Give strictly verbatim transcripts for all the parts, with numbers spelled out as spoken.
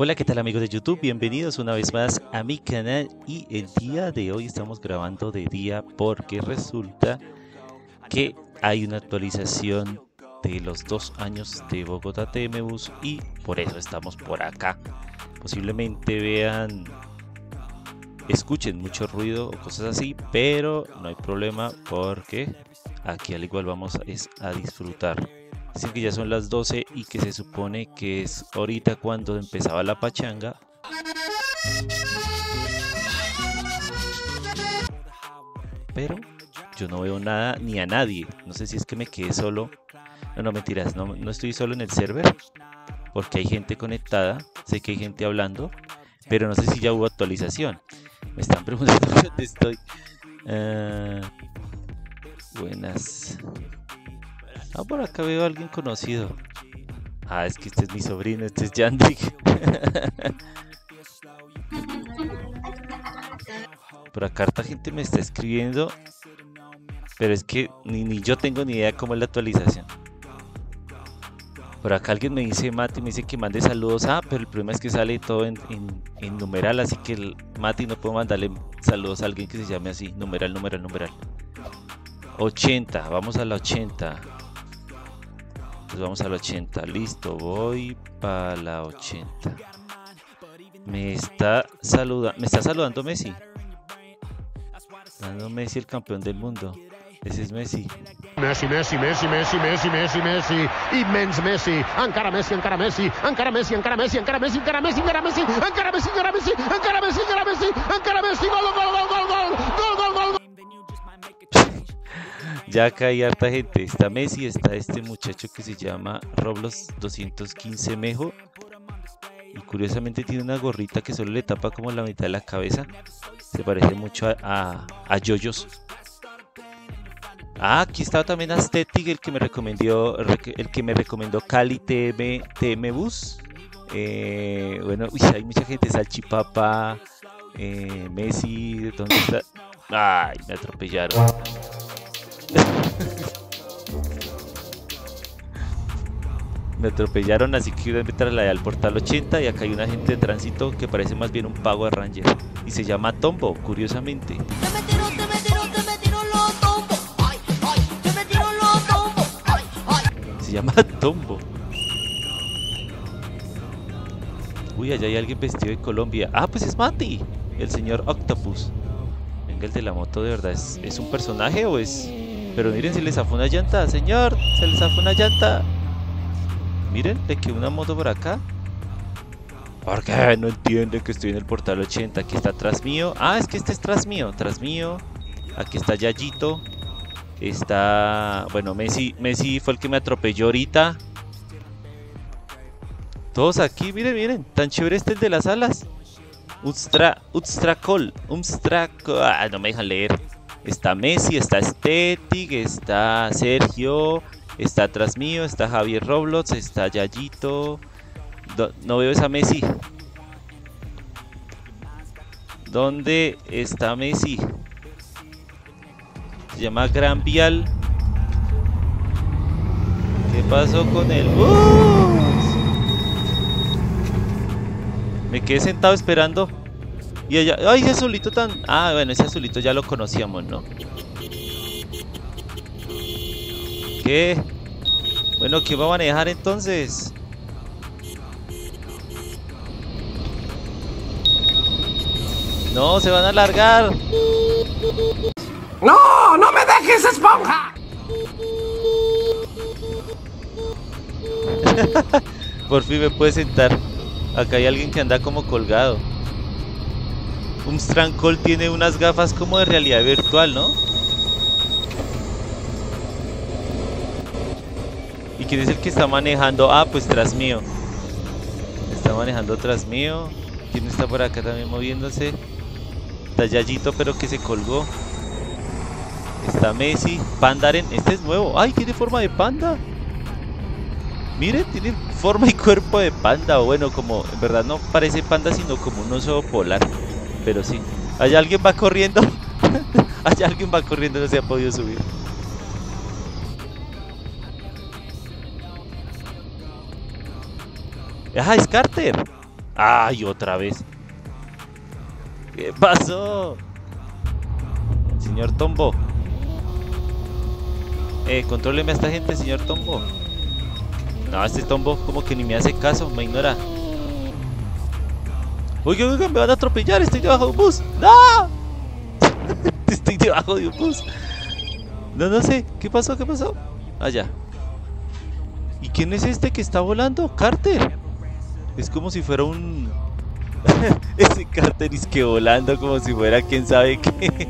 Hola, ¿qué tal amigos de YouTube? Bienvenidos una vez más a mi canal y el día de hoy estamos grabando de día porque resulta que hay una actualización de los dos años de Bogotá T M Bus y por eso estamos por acá. Posiblemente vean, escuchen mucho ruido o cosas así, pero no hay problema porque aquí al igual vamos es a disfrutar. Así que ya son las doce y que se supone que es ahorita cuando empezaba la pachanga. Pero yo no veo nada ni a nadie. No sé si es que me quedé solo. No, no, mentiras, no, no estoy solo en el server. Porque hay gente conectada, sé que hay gente hablando. Pero no sé si ya hubo actualización. Me están preguntando dónde estoy. Uh, buenas. Ah, por acá veo a alguien conocido. Ah, es que este es mi sobrino, este es Yandrick. Por acá harta gente me está escribiendo. Pero es que ni, ni yo tengo ni idea cómo es la actualización. Por acá alguien me dice, Mati, me dice que mande saludos. Ah, pero el problema es que sale todo en, en, en numeral. Así que el Mati no puedo mandarle saludos a alguien que se llame así. Numeral, numeral, numeral. ochenta, vamos a la ochenta. Pues vamos a la ochenta, listo, voy para la ochenta. Me está saludando, me está saludando Messi. Dando Messi, el campeón del mundo. Ese es Messi. Messi, Messi, Messi, Messi, Messi, Messi, Messi, inmenso Messi, Ankara Messi, Ankara Messi, Ankara Messi, Ankara Messi, Ankara Messi, Ankara Messi, Ankara Messi, Ankara Messi, Ankara Messi, Ankara Messi, Ankara Messi, Ankara Messi, gol, gol, gol, gol, gol, gol, gol, gol, gol. Ya acá hay harta gente, está Messi, está este muchacho que se llama Roblos dos quince Mejo. Y curiosamente tiene una gorrita que solo le tapa como la mitad de la cabeza. Se parece mucho a, a, a Yoyos. Ah, aquí estaba también Aztetic, el que me recomendó, el que me recomendó Cali T M Bus. Eh, bueno, uy, hay mucha gente, Salchipapa, eh, Messi, ¿dónde está? Ay, me atropellaron. Me atropellaron, así que me trasladé al portal ochenta. Y acá hay un agente de tránsito que parece más bien un pago de Ranger y se llama Tombo, curiosamente. Se llama Tombo. Uy, allá hay alguien vestido de Colombia. Ah, pues es Mati, el señor Octopus. Venga, el de la moto, de verdad, ¿es, es un personaje o es...? Pero miren, se les zafó una llanta, señor, se les zafó una llanta. Miren, le quedó una moto por acá. ¿Por qué no entiende que estoy en el portal ochenta? Aquí está Transmío. Ah, es que este es Transmío, Transmío. Aquí está Yayito. Está... Bueno, Messi, Messi fue el que me atropelló ahorita. Todos aquí, miren, miren. Tan chévere este el de las alas. Ustra, Ustracol, Ustracol. Ah, no me dejan leer. Está Messi, está Aztetic, está Sergio, está atrás mío, está Javier Roblox, está Yayito. Do no veo esa Messi. ¿Dónde está Messi? Se llama Gran Vial. ¿Qué pasó con el bus? Me quedé sentado esperando. Y allá, ay, ese azulito tan... Ah, bueno, ese azulito ya lo conocíamos, ¿no? ¿Qué? Bueno, ¿quién va a manejar entonces? No, se van a largar. ¡No! ¡No me dejes, esponja! Por fin me puede sentar. Acá hay alguien que anda como colgado. Ustracol tiene unas gafas como de realidad virtual, ¿no? ¿Y quién es el que está manejando? Ah, pues Transmío. Está manejando Transmío. ¿Quién está por acá también moviéndose? Está Yayito, pero que se colgó. Está Messi. Pandaren, este es nuevo. ¡Ay, tiene forma de panda! Miren, tiene forma y cuerpo de panda. Bueno, como en verdad no parece panda, sino como un oso polar. Pero sí, allá alguien va corriendo. Allá alguien va corriendo, no se ha podido subir. Ah, es Carter. Ay, otra vez. ¿Qué pasó? Señor Tombo. Eh, contróleme a esta gente, señor Tombo. No, este Tombo como que ni me hace caso, me ignora. Oigan, oigan, me van a atropellar, estoy debajo de un bus. ¡No! Estoy debajo de un bus. No, no sé, ¿qué pasó? ¿Qué pasó? Allá. ¿Y quién es este que está volando? Carter. Es como si fuera un... Ese Carter es que volando como si fuera quién sabe qué.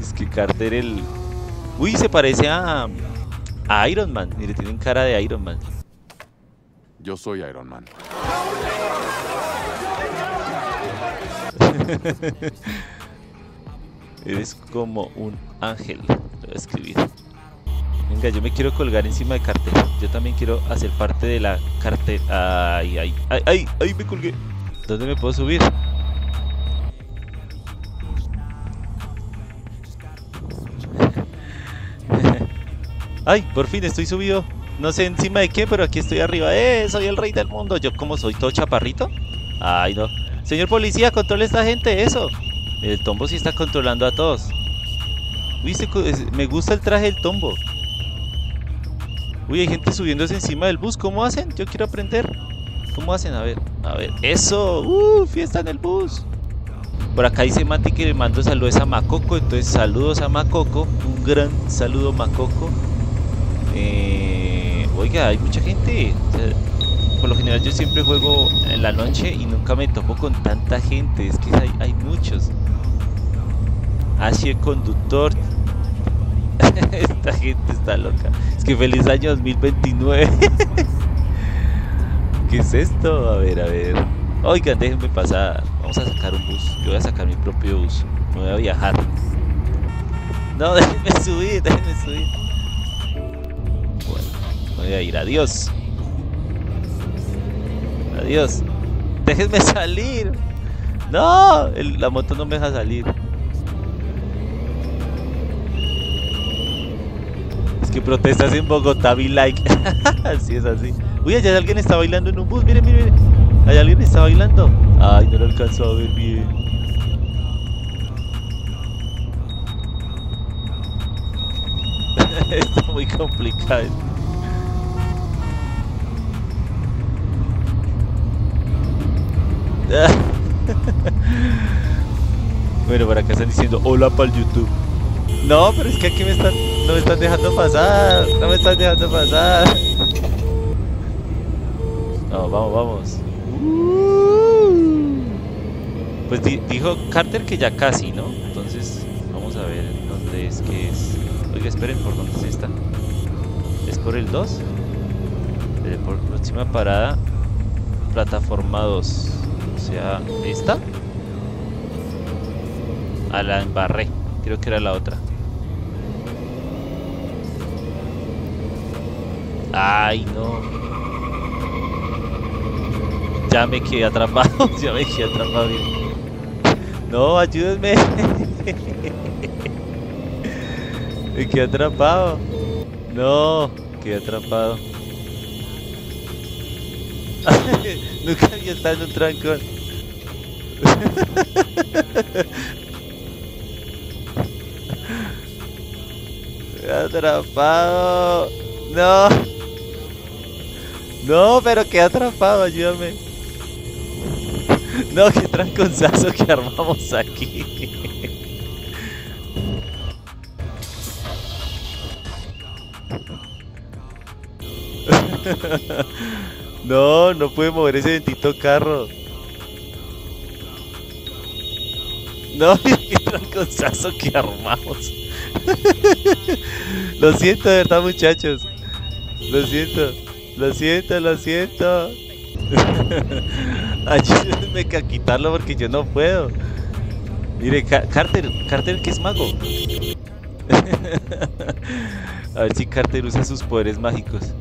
Es que Carter el... Uy, se parece a... a Iron Man. Mire, tienen cara de Iron Man. Yo soy Iron Man. Eres como un ángel. Lo voy a escribir. Venga, yo me quiero colgar encima de Carter. Yo también quiero hacer parte de la Carter. Ay, ay, ay, ay, ay, me colgué. ¿Dónde me puedo subir? Ay, por fin estoy subido. No sé encima de qué, pero aquí estoy arriba. Eh, soy el rey del mundo. Yo como soy todo chaparrito. Ay, no. Señor policía, controle a esta gente, eso. El Tombo sí está controlando a todos. Uy, se, me gusta el traje del Tombo. Uy, hay gente subiéndose encima del bus. ¿Cómo hacen? Yo quiero aprender. ¿Cómo hacen? A ver, a ver. ¡Eso! ¡Uh! ¡Fiesta en el bus! Por acá dice Mati que le mando saludos a Macoco. Entonces, saludos a Macoco. Un gran saludo, Macoco. Eh, oiga, hay mucha gente. O sea, por lo general yo siempre juego en la noche y nunca me topo con tanta gente. Es que hay, hay muchos. Así el conductor... Esta gente está loca. Es que feliz año dos mil veintinueve. ¿Qué es esto? A ver, a ver. Oigan, déjenme pasar. Vamos a sacar un bus. Yo voy a sacar mi propio bus. Me voy a viajar. No, déjenme subir, déjenme subir. Bueno, me voy a ir. Adiós. Adiós. Déjenme salir. No, el, la moto no me deja salir. Que protestas en Bogotá, be like. Así es, así. Uy, allá alguien está bailando en un bus. Miren, miren, miren. Allá alguien está bailando. Ay, no lo alcanzó a ver bien. Está muy complicado. Bueno, por acá están diciendo hola para el YouTube. No, pero es que aquí me están... No me están dejando pasar, no me están dejando pasar. No, vamos, vamos. Pues di dijo Carter que ya casi, ¿no? Entonces, vamos a ver dónde es que es. Oiga, esperen, ¿por dónde es esta? ¿Es por el dos? Por próxima parada, plataforma dos. O sea, ¿esta? A la embarré, creo que era la otra. Ay, no. Ya me quedé atrapado. Ya me quedé atrapado. No, ayúdenme. Me quedé atrapado. No, quedé atrapado. Nunca había estado en un trancón. Atrapado. No. No, pero quedé atrapado, ayúdame. No, qué tranconzazo que armamos aquí. No, no pude mover ese bendito carro. No, qué tranconzazo que armamos. Lo siento, de verdad, muchachos. Lo siento. Lo siento, lo siento. Ayúdenme a quitarlo porque yo no puedo. Mire, Car Carter, Carter que es mago. A ver si Carter usa sus poderes mágicos.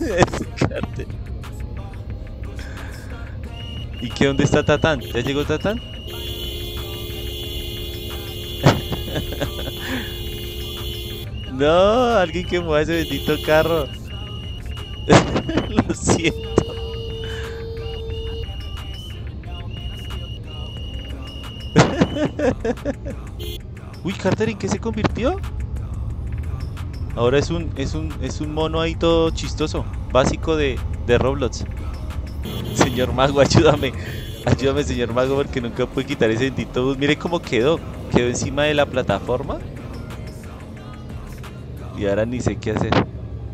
Es Carter. ¿Y qué? ¿Dónde está Tatán? ¿Ya llegó Tatán? No, alguien que mueva ese bendito carro. Lo siento. Uy, Carter, ¿en qué se convirtió? Ahora es un es un, es un mono ahí todo chistoso, básico de, de Roblox. Señor Mago, ayúdame. Ayúdame, señor Mago, porque nunca pude quitar ese bendito bus. Mire cómo quedó. Quedó encima de la plataforma. Y ahora ni sé qué hacer.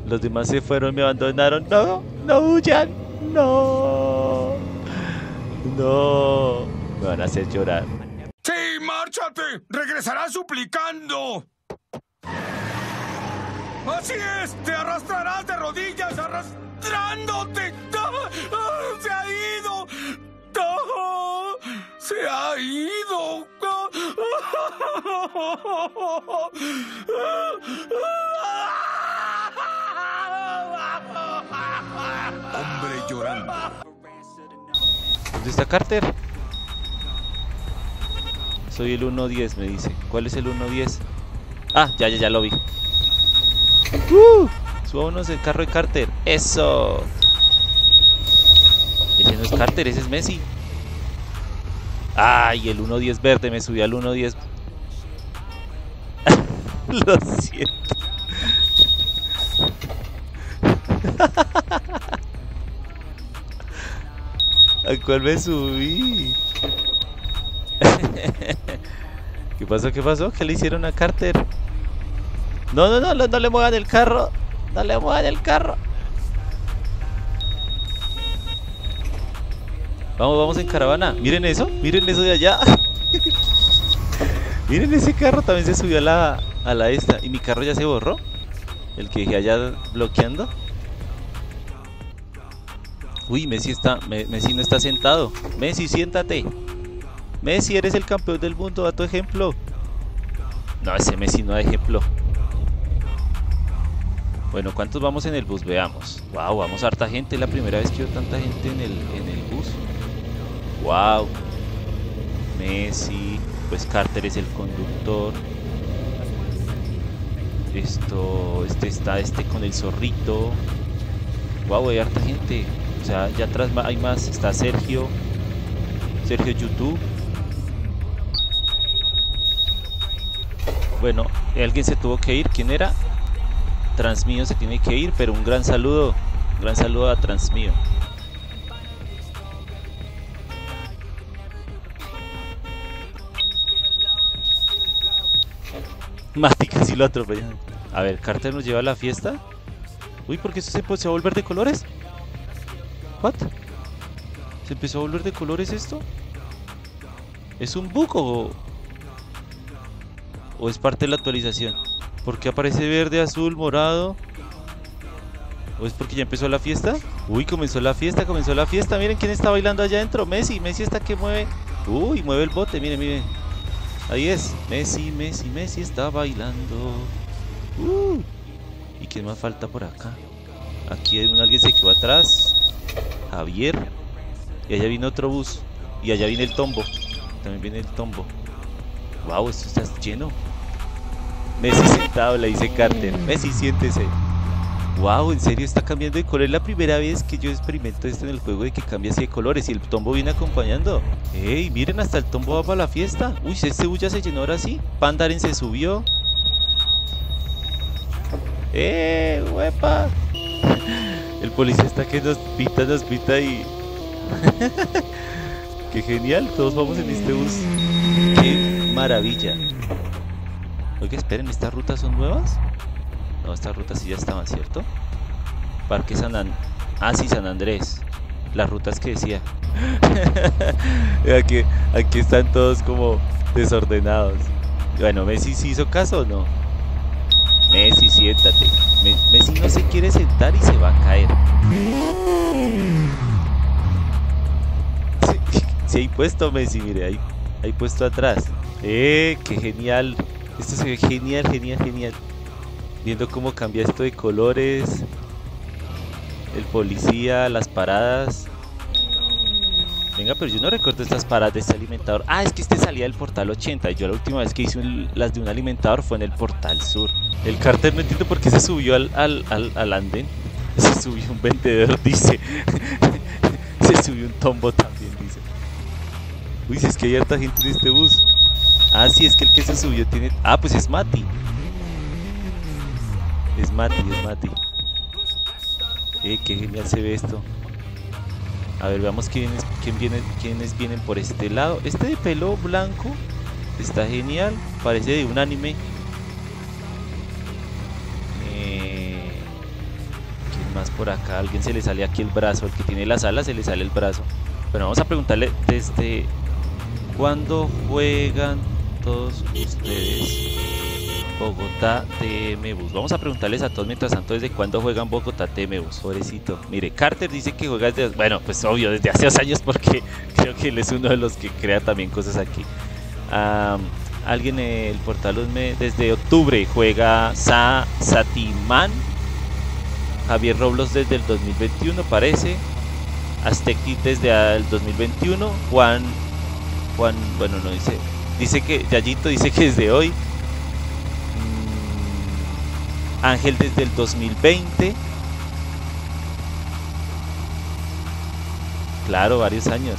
Los demás se fueron, me abandonaron. No, no huyan. No. No. Me van a hacer llorar. Sí, márchate. Regresará suplicando. Así es, te arrastrarás de rodillas, arrastrándote. Se ha ido. Se ha ido. Hombre llorando. ¿Dónde está Carter? Soy el uno diez, me dice. ¿Cuál es el uno diez? Ah, ya, ya, ya lo vi. Uh, Subámonos el carro de Carter. Eso. Ese no es Carter, ese es Messi. Ay, ah, el uno diez verde, me subí al uno diez. Lo siento. ¿A cuál me subí? ¿Qué pasó? ¿Qué pasó? ¿Qué le hicieron a Carter? No, no, no, no, no le muevan el carro. No le muevan el carro. Vamos, vamos en caravana. Miren eso, miren eso de allá. Miren ese carro, también se subió a la, a la esta. Y mi carro ya se borró. El que dije allá bloqueando. Uy, Messi está, me, Messi no está sentado. Messi, siéntate. Messi, eres el campeón del mundo, da tu ejemplo. No, ese Messi no da ejemplo. Bueno, ¿cuántos vamos en el bus? Veamos. Wow, vamos harta gente. Es la primera vez que veo tanta gente en el, en el bus. Wow. Messi. Pues Carter es el conductor. Esto. Este está este con el zorrito. Wow, hay harta gente. O sea, ya atrás hay más. Está Sergio. Sergio YouTube. Bueno, alguien se tuvo que ir. ¿Quién era? Transmío se tiene que ir, pero un gran saludo, un gran saludo a Transmío. Mati casi lo atropellan. A ver, Carter nos lleva a la fiesta. Uy, ¿por qué esto se, se va a volver de colores? ¿What? ¿Se empezó a volver de colores esto? ¿Es un bug o, o es parte de la actualización? ¿Por qué aparece verde, azul, morado? ¿O es porque ya empezó la fiesta? Uy, comenzó la fiesta, comenzó la fiesta. Miren quién está bailando allá adentro. Messi, Messi está que mueve. Uy, mueve el bote, miren, miren. Ahí es. Messi, Messi, Messi está bailando. Uh. ¿Y quién más falta por acá? Aquí hay un, alguien se quedó atrás. Javier. Y allá viene otro bus. Y allá viene el Tombo. También viene el Tombo. Wow, esto está lleno. Messi sentado, le dice Carter. Messi, siéntese. Wow, en serio está cambiando de color. Es la primera vez que yo experimento esto en el juego, de que cambia así de colores. Y el Tombo viene acompañando. Ey, miren, hasta el Tombo va para la fiesta. Uy, este bulla se llenó ahora sí. Pandaren se subió. Eh, huepa. El policía está que nos pita, nos pita y... Qué genial, todos vamos en este bus. Qué maravilla. Oiga, esperen, ¿estas rutas son nuevas? No, estas rutas sí ya estaban, ¿cierto? Parque San Andrés. Ah, sí, San Andrés. Las rutas que decía. aquí, aquí están todos como desordenados. Bueno, ¿Messi sí hizo caso o no? Messi, siéntate. Me Messi no se quiere sentar y se va a caer. Sí, sí hay puesto Messi, mire, hay, hay puesto atrás. ¡Eh, qué genial! Esto se ve genial, genial, genial. Viendo cómo cambia esto de colores. El policía, las paradas. Venga, pero yo no recuerdo estas paradas de este alimentador. Ah, es que este salía del portal ochenta. Yo la última vez que hice un, las de un alimentador fue en el portal sur. El Carter no entiendo por qué se subió al, al, al, al andén. Se subió un vendedor, dice. Se subió un Tombo también, dice. Uy, si es que hay harta gente en este bus. Ah, sí, es que el que se subió tiene... Ah, pues es Mati. Es Mati, es Mati. Eh, qué genial se ve esto. A ver, veamos quiénes, quién viene, quiénes vienen por este lado. Este de pelo blanco está genial. Parece de un anime. Eh, ¿Quién más por acá? Alguien se le sale aquí el brazo. El que tiene las alas se le sale el brazo. Bueno, vamos a preguntarle desde... ¿Cuándo juegan todos ustedes Bogotá T M Bus? Vamos a preguntarles a todos mientras tanto desde cuándo juegan Bogotá T M Bus, pobrecito. Mire, Carter dice que juega desde... Bueno, pues obvio, desde hace dos años porque creo que él es uno de los que crea también cosas aquí. Um, alguien en el portal desde octubre juega Sa Satimán. Javier Roblox desde el dos mil veintiuno parece. Aztetic desde el dos mil veintiuno. Juan... Juan, bueno, no dice, dice que Yayito dice que desde hoy. mm, Ángel desde el dos mil veinte. Claro, varios años.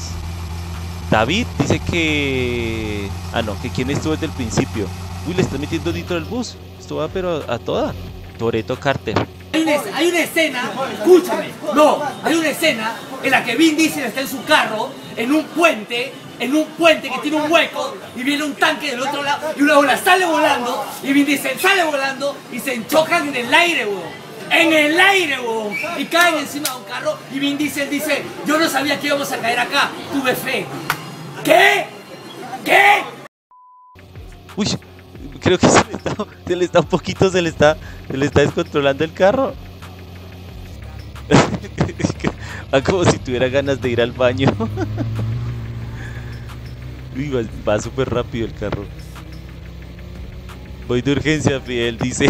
David dice que... Ah, no, que quien estuvo desde el principio. Uy, le está metiendo dentro del bus. Esto va pero a, a toda. Toretto Carter. Hay una, hay una escena, escúchame, no, hay una escena en la que Vin Diesel está en su carro, en un puente... en un puente que tiene un hueco y viene un tanque del otro lado y una bola sale volando y Vin Diesel sale volando y se enchocan en el aire, weón. En el aire, weón. Y caen encima de un carro y Vin Diesel dice, yo no sabía que íbamos a caer acá, tuve fe. ¿Qué? ¿Qué? Uy, creo que se le está, se le está un poquito, se le está, se le está descontrolando el carro. Va como si tuviera ganas de ir al baño. Uy, va, va súper rápido el carro. Voy de urgencia, Fiel, dice.